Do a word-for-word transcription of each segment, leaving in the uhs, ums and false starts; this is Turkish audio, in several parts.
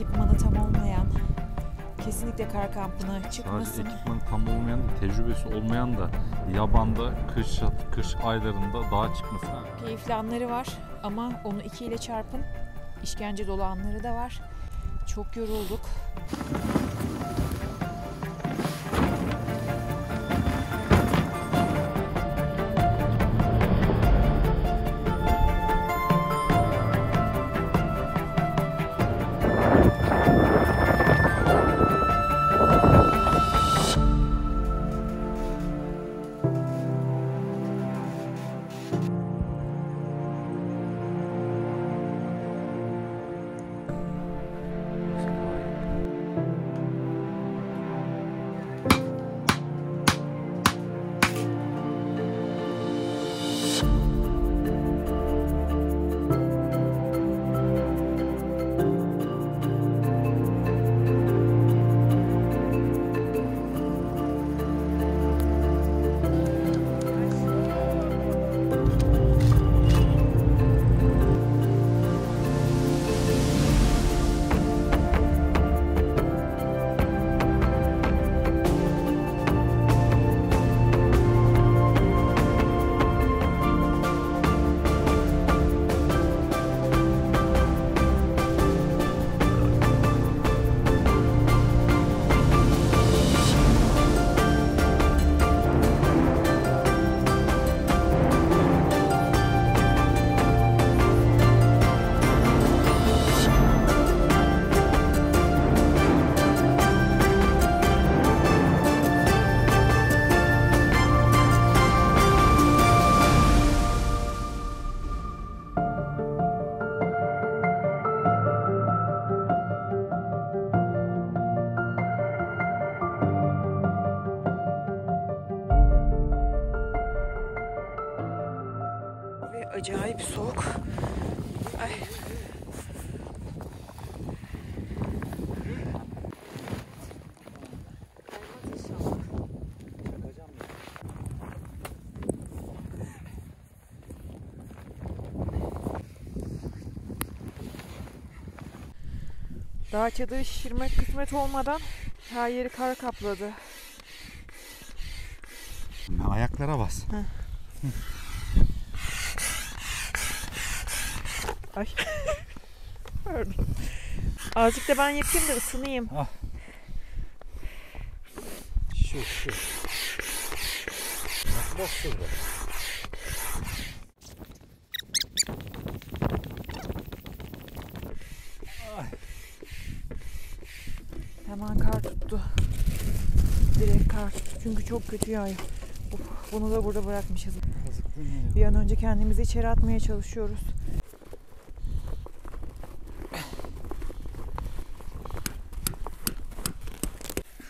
ekipmanı tam olmayan, kesinlikle kar kampına çıkmasın. Sadece ekipmanı tam olmayan da, tecrübesi olmayan da yabanda, kış, kış aylarında dağa çıkmasın. Keyifli anları var ama onu iki ile çarpın. İşkence dolu anları da var. Çok yorulduk. Acayip soğuk. Ay. Dağ çadırı şişirmek kısmet olmadan her yeri kar kapladı. Ayaklara bas. Ay. Pardon. Azıcık da ben yapayım da ısınayım. Ah. Şu şu. Bak bak şurada. Ay. Hemen kar tuttu. Direkt kar tuttu. Çünkü çok kötü yağıyor. Of, bunu da burada bırakmışız. Bir an önce kendimizi içeri atmaya çalışıyoruz.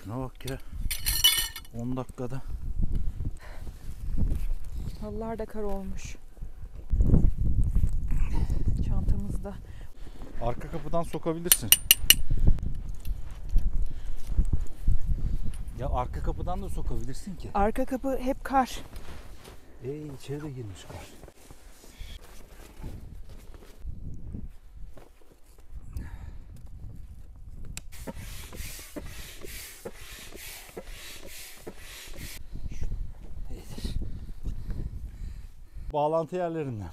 Ne bak ya, on dakikada. Halılar da kar olmuş. Çantamızda. Arka kapıdan sokabilirsin. Ya arka kapıdan da sokabilirsin ki. Arka kapı hep kar. Ee içeri de girmiş kar. Bağlantı yerlerinden.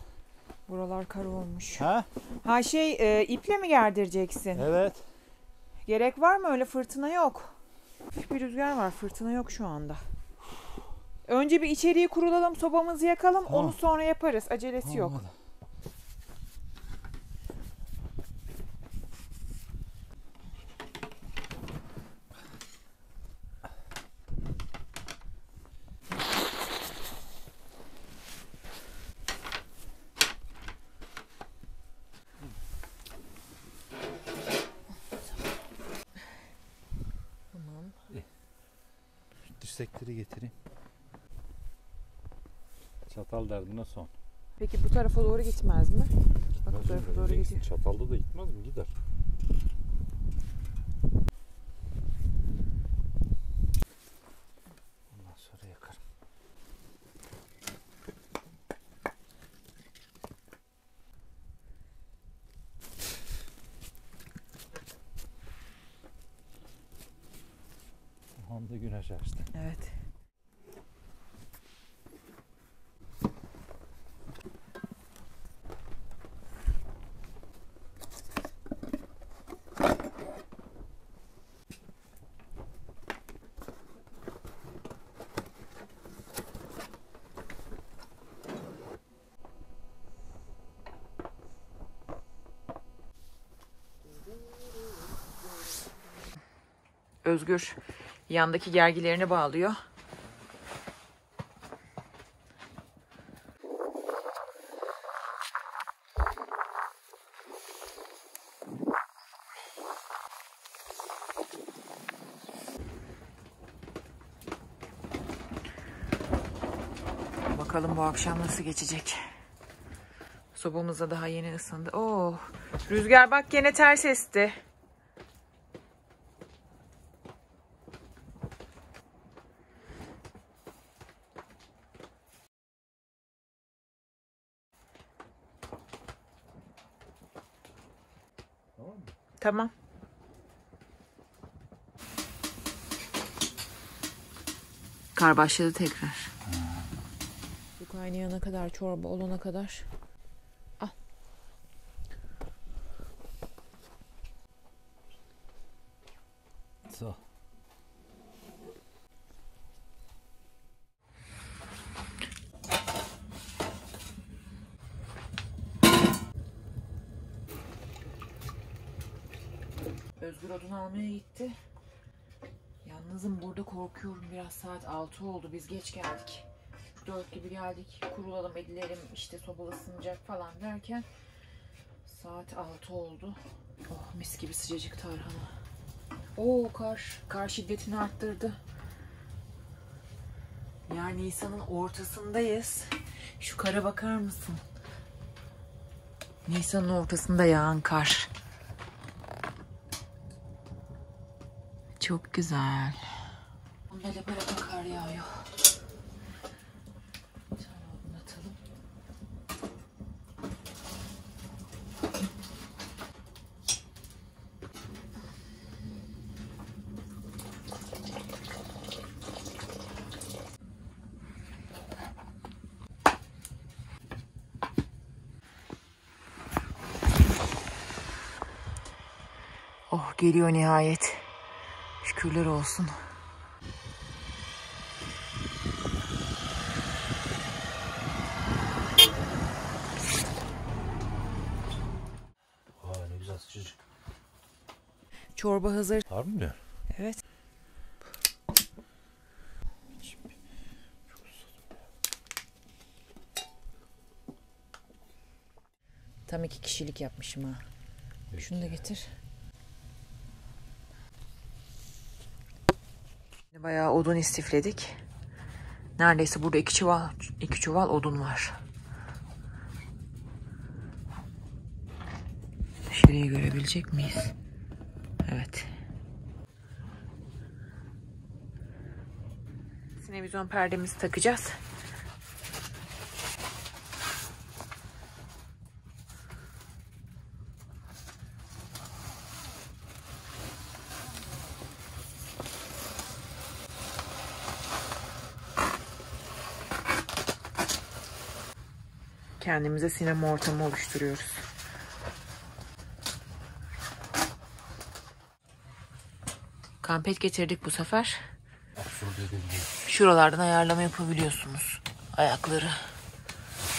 Buralar kar olmuş. Ha? Ha şey e, iple mi gerdireceksin? Evet. Gerek var mı öyle, fırtına yok. Bir rüzgar var, fırtına yok şu anda. Önce bir içeriği kurulalım, sobamızı yakalım, tamam. Onu sonra yaparız. Acelesi tamam, yok. Hadi. Sektörü getireyim. Çatal derdine son. Peki bu tarafa doğru gitmez mi? Gitmez. Bak bu tarafa doğru gidiyor. Çatalda da gitmez mi? Gider. Ondan sonra yakarım. güneş açtı. Evet. Özgür yandaki gergilerini bağlıyor. Bakalım bu akşam nasıl geçecek. Sobamızda daha yeni ısındı. Oh, rüzgar bak gene ters esti. Tamam. Kar başladı tekrar. Su kaynayana kadar, çorba olana kadar. Al. So. Özgür odun almaya gitti. Yalnızım, burada korkuyorum biraz. Saat altı oldu, biz geç geldik. dört gibi geldik, kurulalım edilelim, işte soba ısınacak falan derken saat altı oldu. Oh, mis gibi sıcacık tarhana. Oo, kar, kar şiddetini arttırdı. Yani Nisan'ın ortasındayız. Şu kara bakar mısın? Nisan'ın ortasında yağan kar. Çok güzel. Bunda lepe lepe kar yağıyor. Tamam, atalım. Oh, geliyor nihayet. Şükürler olsun. Aa, ne güzel sıcacık. Çorba hazır. Harbi mi? Evet. Tam iki kişilik yapmışım ha. Evet. Şunu da getir. Bayağı odun istifledik. Neredeyse burada iki çuval, iki çuval odun var. Dışarıyı görebilecek miyiz? Evet. Sinevizyon perdemizi takacağız. Kendimize sinema ortamı oluşturuyoruz. Kampet getirdik bu sefer. Şuralardan ayarlama yapabiliyorsunuz. Ayakları.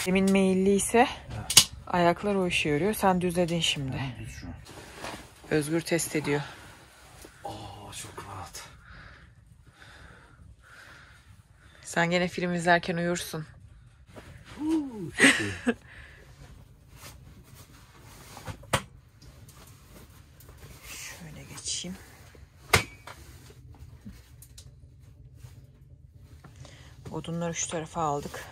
Demin meyilli ise ayaklar o işi görüyor. Sen düzledin şimdi. Özgür test ediyor. Oo, çok rahat. Sen gene film izlerken uyursun. Şöyle geçeyim. Odunları şu tarafa aldık.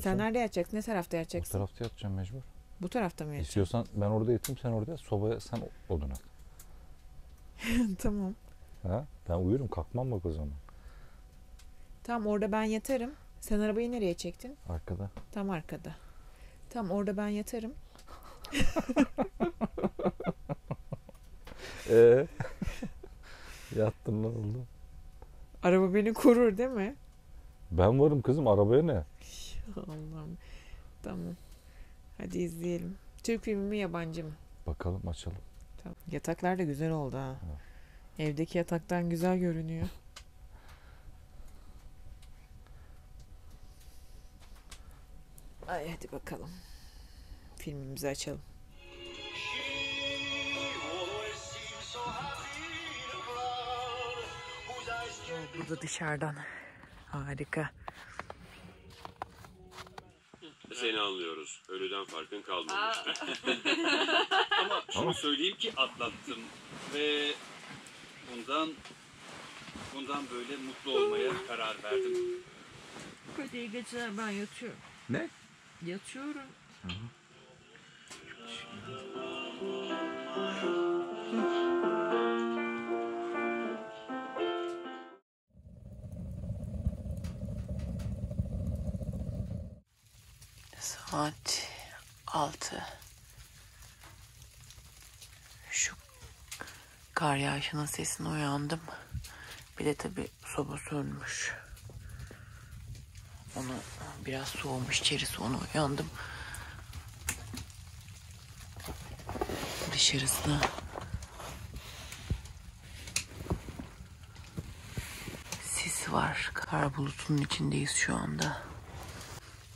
Sen nerede yatacaksın? Ne tarafta yatacaksın? Bu tarafta yatacağım mecbur. Bu tarafta mı yatacaksın? İstiyorsan ben orada yatayım, sen orada yat. Sobaya sen odun at. Tamam. Ha? Ben uyurum, kalkmam bak o zaman. Tam orada ben yatarım. Sen arabayı nereye çektin? Arkada. Tam arkada. Tam orada ben yatarım. Eee? Yattım, ne oldu? Araba beni korur değil mi? Ben varım kızım, arabaya ne? Allah'ım. Tamam. Hadi izleyelim. Türk filmi mi, yabancı mı? Bakalım, açalım. Tamam. Yataklar da güzel oldu ha. Evet. Evdeki yataktan güzel görünüyor. Ay hadi bakalım. Filmimizi açalım. Bu da dışarıdan. Harika. Seni anlıyoruz. Ölüden farkın kalmamış. Ama şunu söyleyeyim ki atlattım. Ve bundan bundan böyle mutlu olmaya karar verdim. Hadi iyi geceler, ben yatıyorum. Ne? Yatıyorum. Hı -hı. Saat altı. Şu kar yağışının sesine uyandım. Bir de tabi soba sönmüş. Onu biraz soğumuş içerisi, onu uyandım. Dışarısı da sis var. Kar bulutunun içindeyiz şu anda.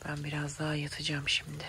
Ben biraz daha yatacağım şimdi.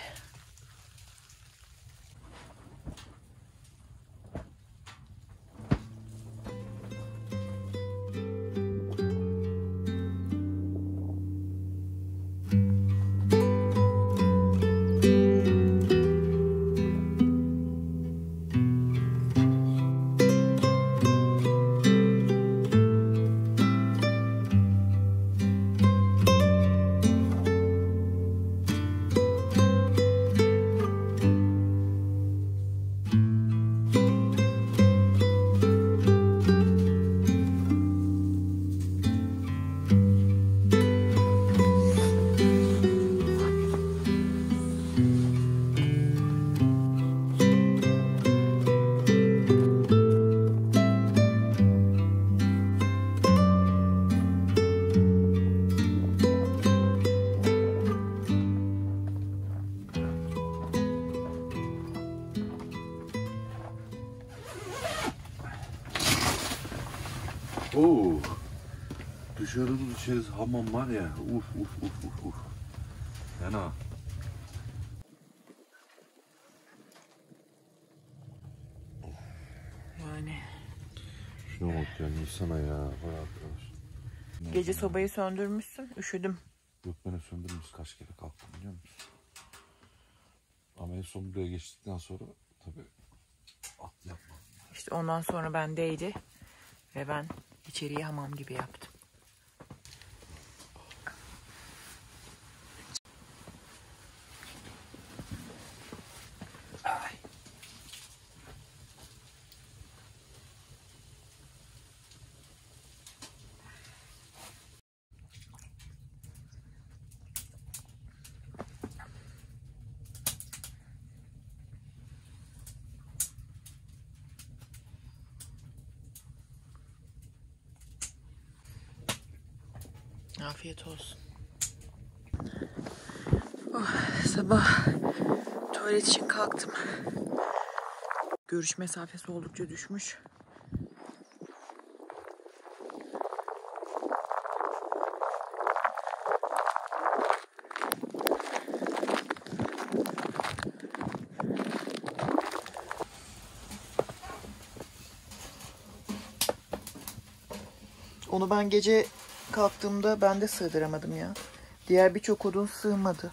Oo, dışarının içerisi hamam var ya, uf uf uf uf uf. Fena. Yani. Şuna bak ya, insana ya. Arkadaş. Gece sobayı söndürmüşsün, üşüdüm. Yok, ben söndürmüş, kaç kere kalktım biliyor musun? Ama en son buraya geçtikten sonra tabii at yapma. İşte ondan sonra bendeydi ve ben İçeriği hamam gibi yaptım. Ay. Afiyet olsun. Oh, sabah tuvalet için kalktım. Görüş mesafesi oldukça düşmüş. Onu ben gece kalktığımda ben de sığdıramadım ya. Diğer birçok odun sığmadı.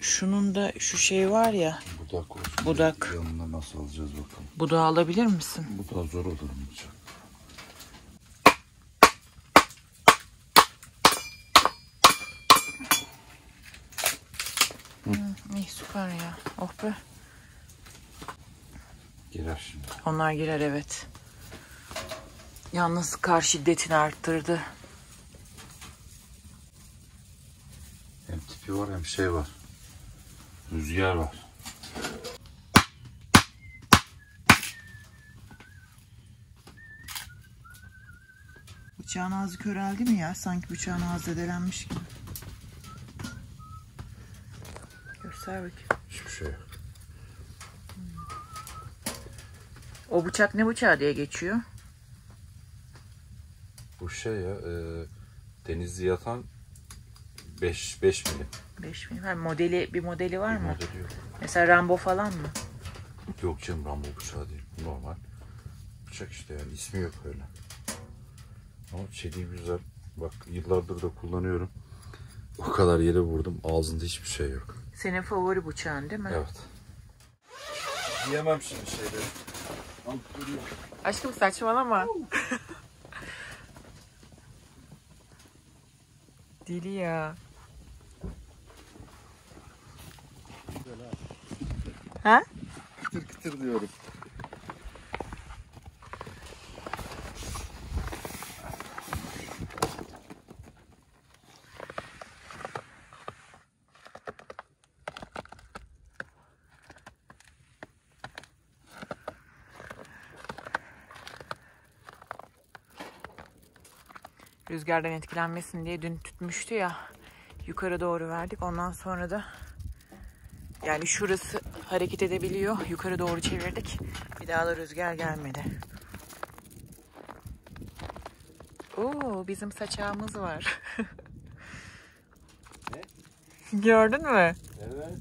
Şunun da şu şey var ya. Budak olsun. Budak. Yanına nasıl alacağız bakalım. Budağı alabilir misin? Budağı zor olur mu? Süper ya. Oh be. Girer şimdi. Onlar girer, evet. Yalnız kar şiddetini arttırdı. Hem tipi var hem şey var. Rüzgar var. Bıçağın ağzı köreldi mi ya? Sanki bıçağın ağzı delenmiş gibi. Göster bakayım. Hiçbir şey yok. Hmm. O bıçak ne bıçağı diye geçiyor? Bu şey ya, e, denizli yatan beş milim. beş milim. Yani modeli, bir modeli var bir mı? Modeli yok. Mesela Rambo falan mı? Yok canım, Rambo bıçağı değil. Normal bıçak işte yani, ismi yok öyle. Ama çeliği güzel. Bak yıllardır da kullanıyorum. O kadar yere vurdum. Ağzında hiçbir şey yok. Senin favori bıçağın değil mi? Evet. Yiyemem şimdi şeyleri. Aşkım saçmalama. Deli ya. Ha? Kıtır kıtır diyorum. Rüzgardan etkilenmesin diye dün tutmuştu ya, yukarı doğru verdik. Ondan sonra da yani şurası hareket edebiliyor, yukarı doğru çevirdik. Bir daha da rüzgar gelmedi. Oo, bizim saçağımız var. Ne? Gördün mü? Evet.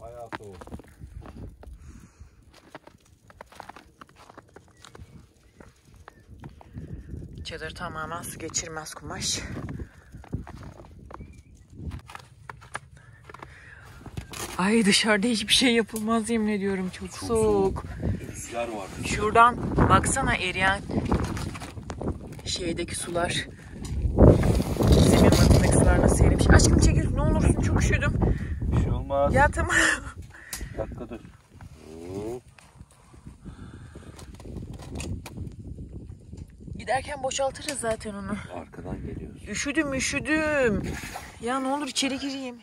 Bayağı soğuk. Çadır tamamen su geçirmez kumaş. Ay dışarıda hiçbir şey yapılmaz yemin ediyorum. Çok, Çok soğuk. Rüzgar var. Şuradan baksana eriyen şeydeki sular. Senin altındaki sular nasıl erimiş. Aşkım çekil, ne olursun, çok üşüdüm. Bir şey olmaz. Ya tamam. Bir dakika dur. Giderken boşaltırız zaten onu. Arkadan geliyoruz. Üşüdüm üşüdüm. Ya ne olur içeri gireyim.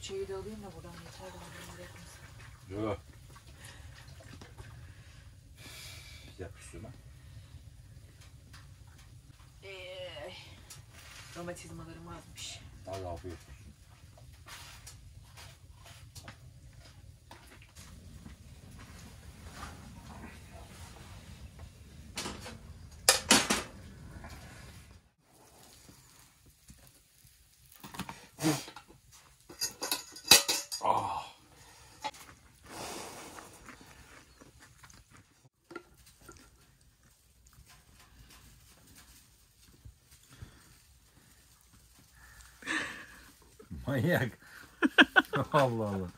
Şeyi de alayım da buradan yeter de. Yok. Yapıştırma. Eee. Romatizmalarım azmış. Vallahi afiyet olsun. Manyak. Allah Allah.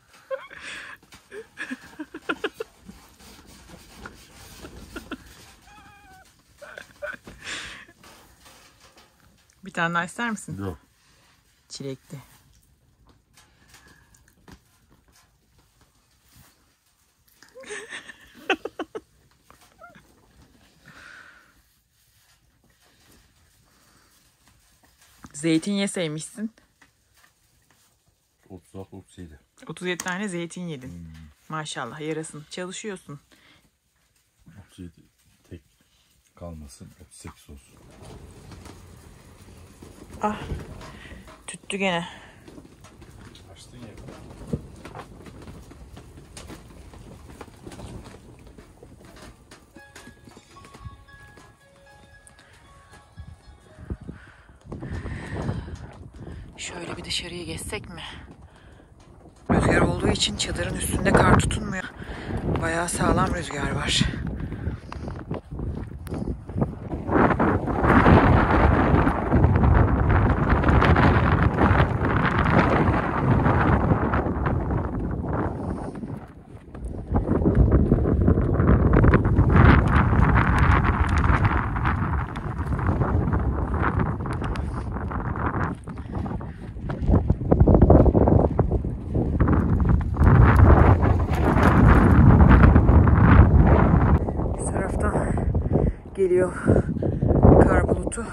Bir tane daha ister misin? Yok. Çilekli. Zeytin yeseymişsin. otuz altı otuz yedi. otuz yedi tane zeytin yedin. Hmm. Maşallah yarasın. Çalışıyorsun. otuz yedi tek kalmasın. otuz sekiz olsun. Ah. Tüttü gene. Açtın ya. Şöyle bir dışarıya geçsek mi? Rüzgar olduğu için çadırın üstünde kar tutunmuyor. Bayağı sağlam rüzgar var. Geliyor kar bulutu.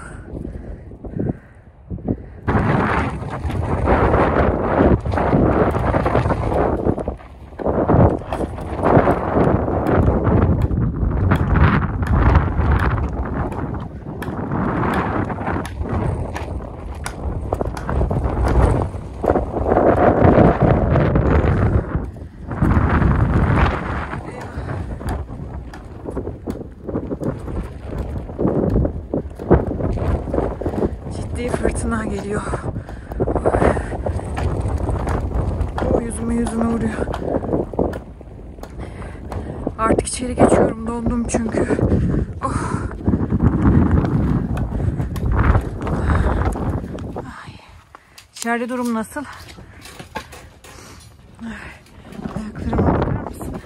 Fırtına geliyor. O yüzüme yüzüme vuruyor. Artık içeri geçiyorum. Dondum çünkü. Oh. Ay. İçeride durum nasıl? Ayaklarıma bakar mısın?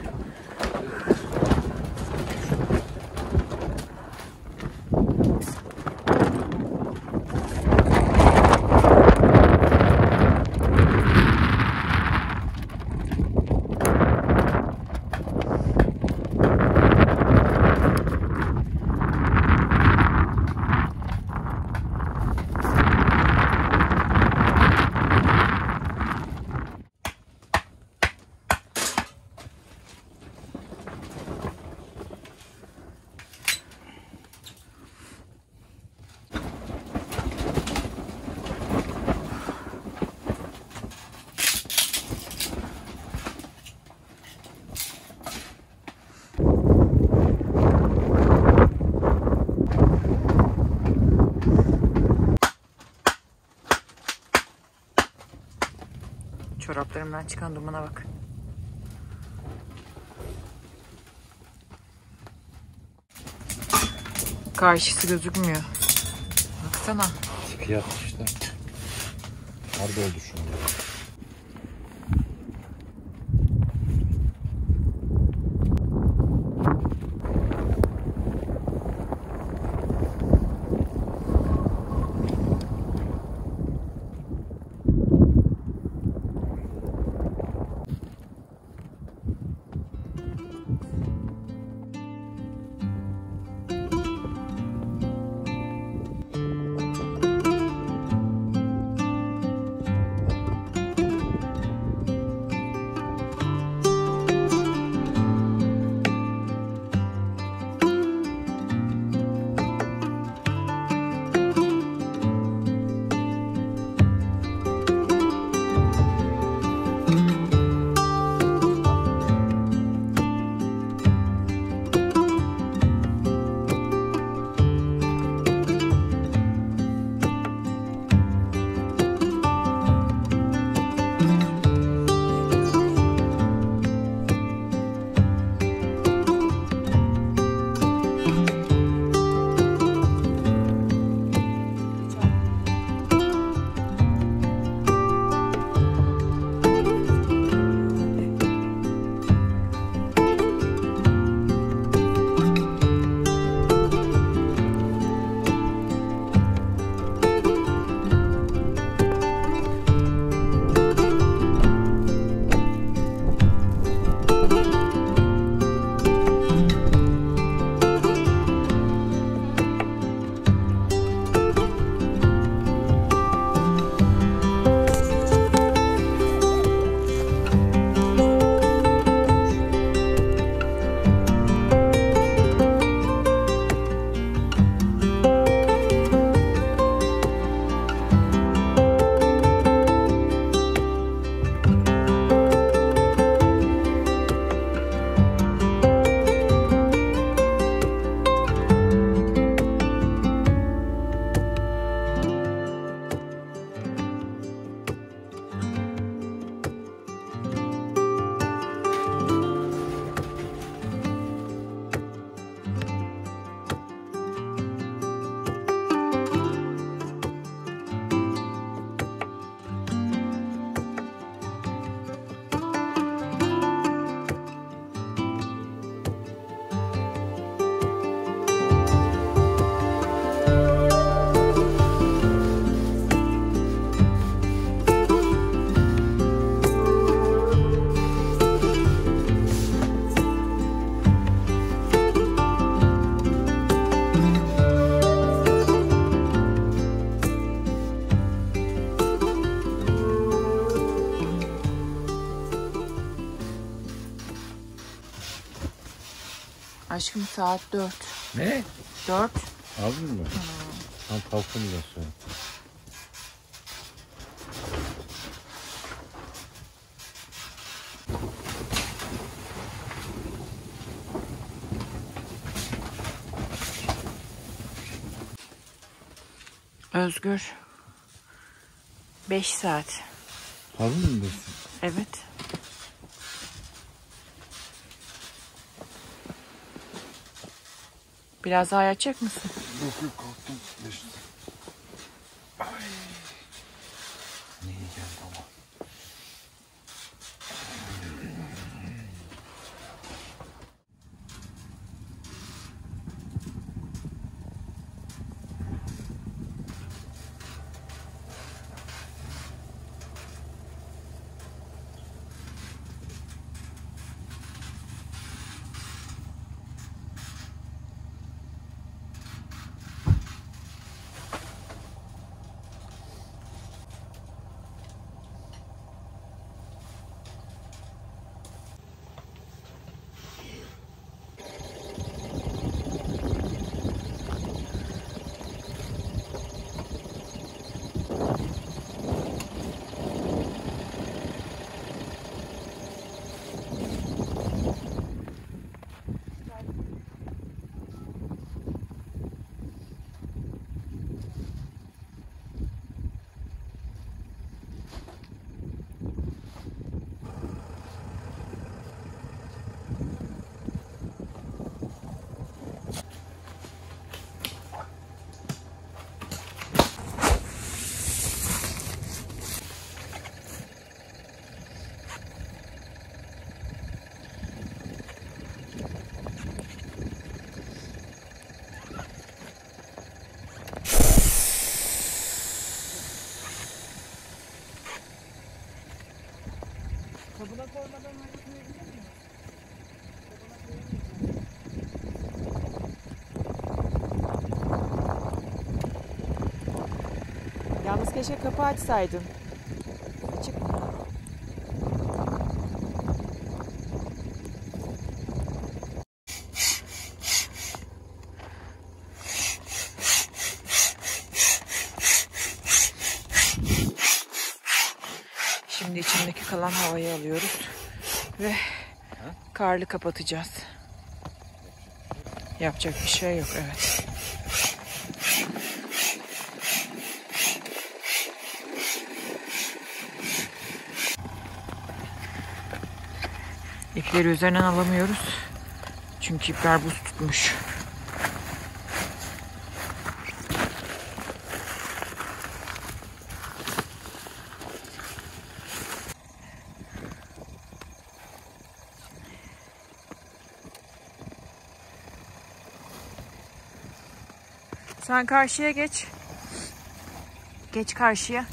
Çoraplarımdan çıkan dumana bak. Karşısı gözükmüyor. Baksana. Fiyat işte. Nerede oldu şu anda? Aşkım saat dört. Ne? Dört. Aldın mı? Tam kalktım biraz sonra. Özgür. Beş saat. Harbi mi diyorsun? Evet. Biraz daha yatacak mısın? Yok yok, kalktım. Ay. Ne yiyeceğim baba? Kabına koymadan önce koyabilir miyim? Kabına koyabilir miyim? Yalnız keşke kapı açsaydın. Açık. Şimdi içindeki kalan havayı alıyoruz ve karlı kapatacağız. Yapacak bir şey yok, evet. İpleri üzerinden alamıyoruz. Çünkü ipler buz tutmuş. Sen karşıya geç. Geç karşıya.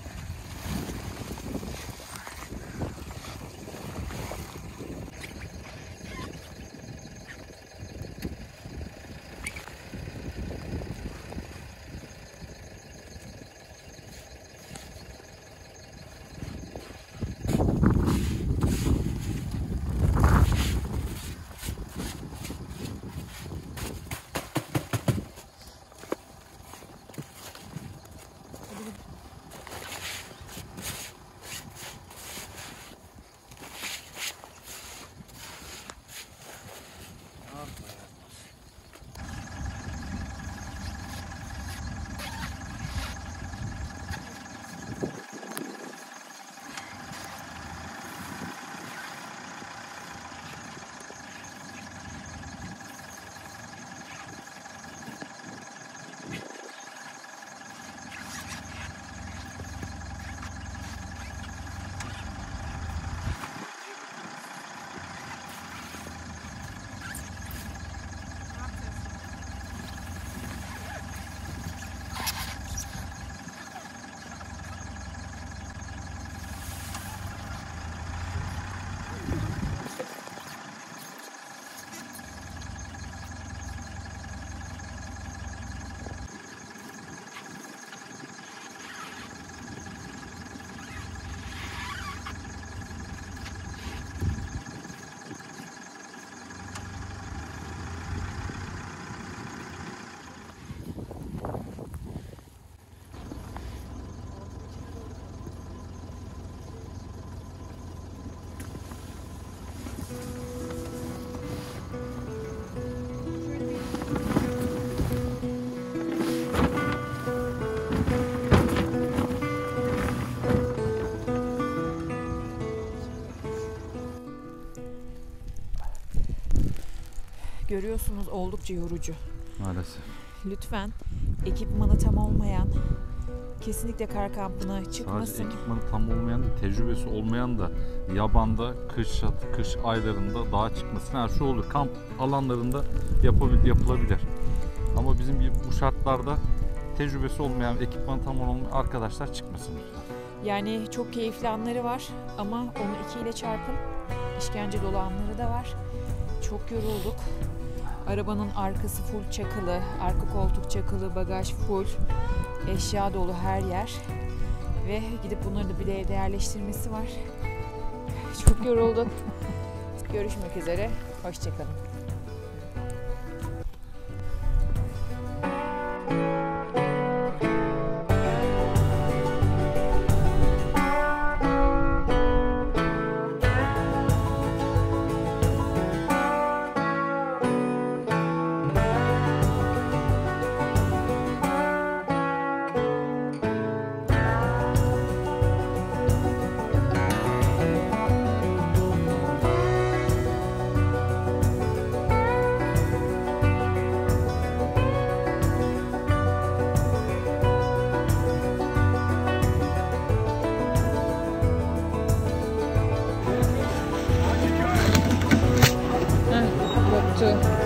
görüyorsunuz oldukça yorucu. Maalesef. Lütfen ekipmanı tam olmayan kesinlikle kar kampına çıkmasın. Sadece ekipmanı tam olmayan da tecrübesi olmayan da yabanda kış kış aylarında dağa çıkmasın. Her şey olur. Kamp alanlarında yapabil, yapılabilir. Ama bizim gibi bu şartlarda tecrübesi olmayan, ekipmanı tam olmayan arkadaşlar çıkmasın lütfen. Yani çok keyifli anları var ama onu iki ile çarpın. İşkence dolu anları da var. Çok yorulduk. Arabanın arkası full çakılı, arka koltuk çakılı, bagaj full, eşya dolu her yer. Ve gidip bunları da bir de evde yerleştirmesi var. Çok yorulduk. Görüşmek üzere. Hoşçakalın. Too.